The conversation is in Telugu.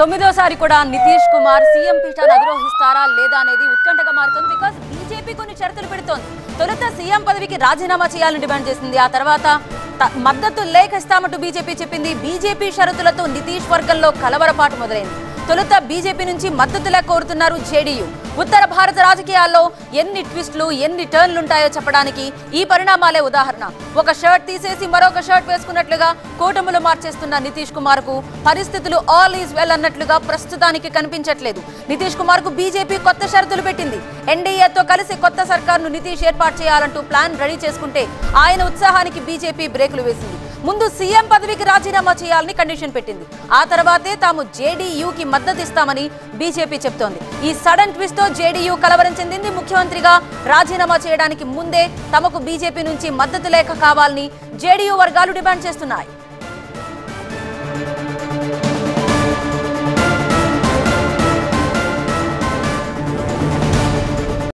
9వ సారి కూడా నితీష్ కుమార్ సీఎం పీఠాన్ని అధిరోహిస్తారా లేదా అనేది ఉత్కంఠగా మారుతోంది. బికాజ్ బీజేపీ కొన్ని షరతులు పెడుతోంది. తొలుత సీఎం పదవికి రాజీనామా చేయాలని డిమాండ్ చేసింది. ఆ తర్వాత మద్దతు లేఖ ఇస్తామంటూ బీజేపీ చెప్పింది. బీజేపీ షరతులతో నితీష్ వర్గంలో కలవరపాటు మొదలైంది. తొలుత బీజేపీ నుంచి మద్దతు లేఖ కోరుతున్నారు జేడీయూ. ఉత్తర భారత రాజకీయాల్లో ఎన్ని ట్విస్టులు ఎన్ని టర్న్లు ఉంటాయో చెప్పడానికి ఈ పరిణామాలే ఉదాహరణ. ఒక షర్ట్ తీసేసి మరొక షర్ట్ వేసుకున్నట్లుగా కూటములు మార్చేస్తున్న నితీష్ కుమార్ కు పరిస్థితులు ఆల్ ఈజ్ వెల్ అన్నట్లుగా ప్రస్తుతానికి కనిపించట్లేదు. నితీష్ కుమార్ కు బీజేపీ కొత్త షరతులు పెట్టింది. ఎన్డీఏతో కలిసి కొత్త సర్కారును నితీష్ ఏర్పాటు చేయాలంటూ ప్లాన్ రెడీ చేసుకుంటే ఆయన ఉత్సాహానికి బీజేపీ బ్రేకులు వేసింది. ముందు సీఎం పదవికి రాజీనామా చేయాలని కండిషన్ పెట్టింది. ఆ తర్వాతే తాము జేడీయూకి మద్దతు ఇస్తామని బీజేపీ చెప్తోంది. ఈ సడన్ ట్విస్ట్ తో జేడీయూ కలవరించింది. ముఖ్యమంత్రిగా రాజీనామా చేయడానికి ముందే తమకు బీజేపీ నుంచి మద్దతు లేఖ కావాలని జేడీయూ వర్గాలు డిమాండ్ చేస్తున్నాయి.